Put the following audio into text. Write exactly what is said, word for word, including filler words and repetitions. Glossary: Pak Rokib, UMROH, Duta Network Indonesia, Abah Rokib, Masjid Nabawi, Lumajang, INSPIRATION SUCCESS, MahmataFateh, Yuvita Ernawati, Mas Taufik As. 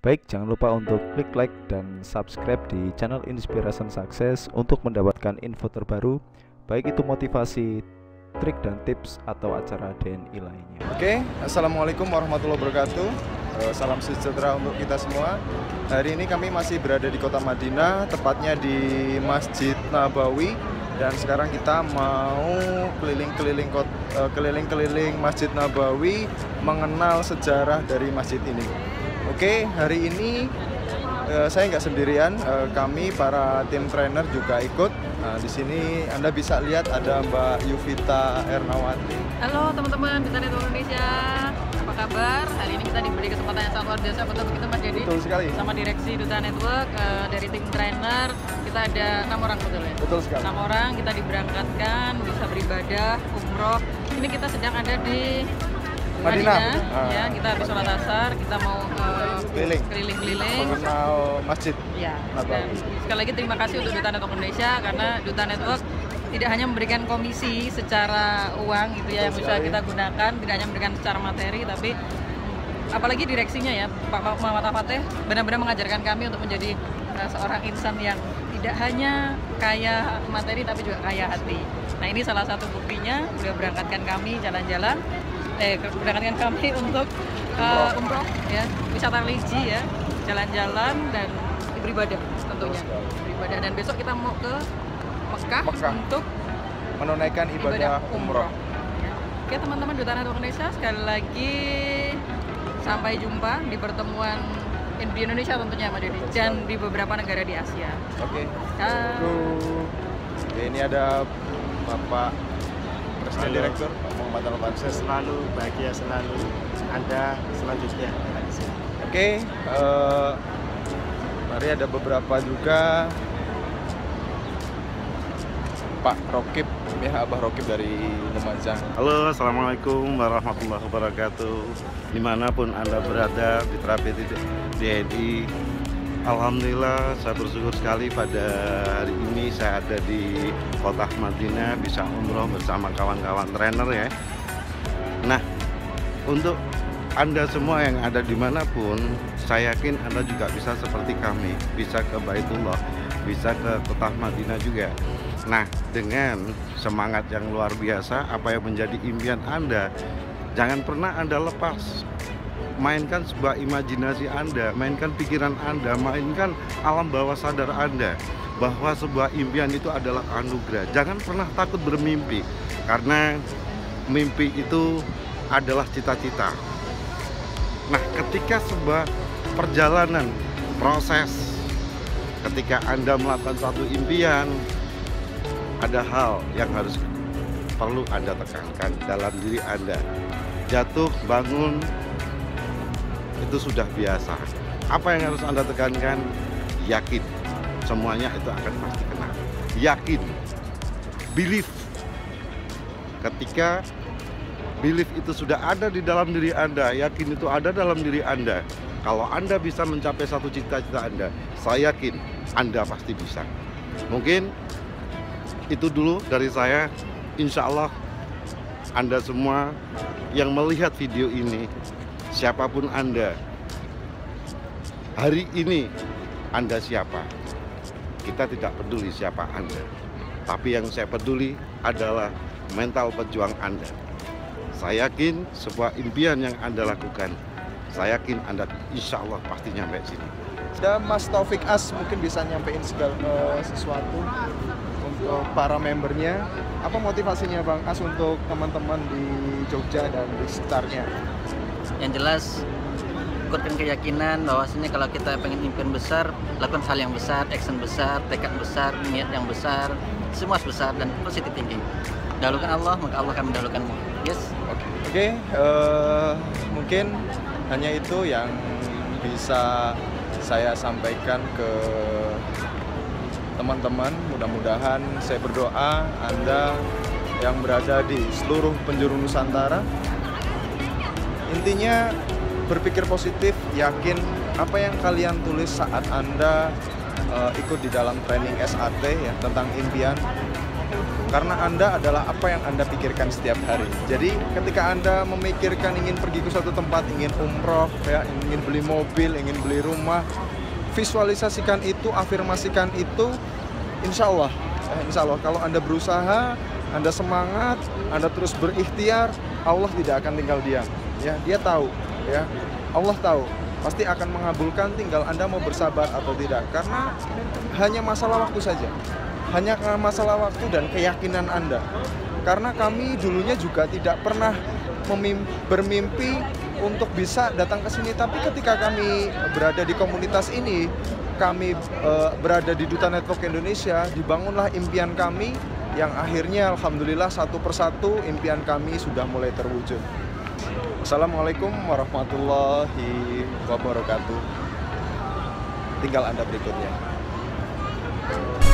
Baik, jangan lupa untuk klik like dan subscribe di channel Inspiration Success untuk mendapatkan info terbaru, baik itu motivasi, trik dan tips atau acara D N I lainnya. Oke, assalamualaikum warahmatullahi wabarakatuh. Salam sejahtera untuk kita semua. Hari ini kami masih berada di kota Madinah, tepatnya di Masjid Nabawi. Dan sekarang kita mau keliling-keliling keliling-keliling Masjid Nabawi, mengenal sejarah dari masjid ini. Oke, hari ini eh, saya nggak sendirian, eh, kami para tim trainer juga ikut. Nah, di sini Anda bisa lihat ada Mbak Yuvita Ernawati. Halo teman-teman Duta Network Indonesia, apa kabar? Hari ini kita diberi kesempatan yang sangat luar biasa, betul begitu Mas Jadi. Betul sekali. Sama direksi Duta Network, eh, dari tim trainer kita ada enam orang betul ya? Betul sekali. Enam orang kita diberangkatkan, bisa beribadah, umroh. Ini kita sedang ada di Madinah, Madinah. Ya, kita habis sholat asar, kita mau keliling-keliling mengenal masjid. Ya. Dan sekali lagi terima kasih untuk Duta Network Indonesia, karena Duta Network tidak hanya memberikan komisi secara uang gitu ya, yang bisa kita gunakan, tidak hanya memberikan secara materi, tapi apalagi direksinya ya, Pak MahmataFateh benar-benar mengajarkan kami untuk menjadi seorang insan yang tidak hanya kaya materi, tapi juga kaya hati. Nah, ini salah satu buktinya, sudah berangkatkan kami jalan-jalan. Eh, keberangkatan kami untuk uh, umroh ya, wisata religi ya, jalan-jalan dan beribadah tentunya, beribadah. Dan besok kita mau ke Mekah, Mekah. untuk menunaikan ibadah, ibadah umroh. Oke teman-teman Duta Network Indonesia, sekali lagi sampai jumpa di pertemuan di Indonesia tentunya Mas Dedi, dan di beberapa negara di Asia. Oke. Okay. Ini ada Bapak Presiden Direktur MahmataFateh, selalu bahagia, selalu Anda selanjutnya. Oke, okay, uh, mari ada beberapa juga Pak Rokib, ya Abah Rokib dari Lumajang. Halo, assalamualaikum warahmatullahi wabarakatuh. Dimanapun Anda berada di terapi D N I, alhamdulillah saya bersyukur sekali pada hari ini saya ada di kota Madinah, bisa umroh bersama kawan-kawan trainer ya. Nah, untuk Anda semua yang ada dimanapun, saya yakin Anda juga bisa seperti kami, bisa ke Baitullah, bisa ke kota Madinah juga. Nah, dengan semangat yang luar biasa, apa yang menjadi impian Anda, jangan pernah Anda lepas. Mainkan sebuah imajinasi Anda, mainkan pikiran Anda, mainkan alam bawah sadar Anda, bahwa sebuah impian itu adalah anugerah. Jangan pernah takut bermimpi, karena mimpi itu adalah cita-cita. Nah, ketika sebuah perjalanan, proses, ketika Anda melakukan satu impian, ada hal yang harus perlu Anda tekankan dalam diri Anda. Jatuh, bangun, itu sudah biasa. Apa yang harus Anda tekankan? Yakin, semuanya itu akan pasti kena. Yakin, believe. Ketika believe itu sudah ada di dalam diri Anda, yakin itu ada dalam diri Anda, kalau Anda bisa mencapai satu cita-cita Anda, saya yakin Anda pasti bisa. Mungkin itu dulu dari saya. Insya Allah Anda semua yang melihat video ini, siapapun Anda, hari ini Anda siapa? Kita tidak peduli siapa Anda, tapi yang saya peduli adalah mental pejuang Anda. Saya yakin sebuah impian yang Anda lakukan, saya yakin Anda insya Allah pasti nyampe sini. Dan Mas Taufik As mungkin bisa nyampein segala uh, sesuatu untuk para membernya. Apa motivasinya Bang As untuk teman-teman di Jogja dan di sekitarnya? Yang jelas ikutkan keyakinan bahwasanya kalau kita pengen impian besar, lakukan hal yang besar, action besar, tekad besar, niat yang besar, semua besar dan positive thinking. Dahulukan Allah, maka Allah akan mendahulukanmu. Yes. Oke, okay. okay, uh, mungkin hanya itu yang bisa saya sampaikan ke teman-teman. Mudah-mudahan, saya berdoa Anda yang berada di seluruh penjuru Nusantara, intinya berpikir positif, yakin apa yang kalian tulis saat Anda uh, ikut di dalam training S A T ya, tentang impian. Karena Anda adalah apa yang Anda pikirkan setiap hari. Jadi ketika Anda memikirkan ingin pergi ke suatu tempat, ingin umroh, ya, ingin beli mobil, ingin beli rumah, visualisasikan itu, afirmasikan itu, insya Allah. Eh, insya Allah, kalau Anda berusaha, Anda semangat, Anda terus berikhtiar, Allah tidak akan tinggal diam. Ya, Dia tahu, ya, Allah tahu. Pasti akan mengabulkan, tinggal Anda mau bersabar atau tidak. Karena hanya masalah waktu saja. Hanya masalah waktu dan keyakinan Anda. Karena kami dulunya juga tidak pernah bermimpi untuk bisa datang ke sini. Tapi ketika kami berada di komunitas ini, kami e, berada di Duta Network Indonesia, dibangunlah impian kami yang akhirnya Alhamdulillah satu persatu impian kami sudah mulai terwujud. Assalamualaikum warahmatullahi wabarakatuh. Tinggal Anda berikutnya.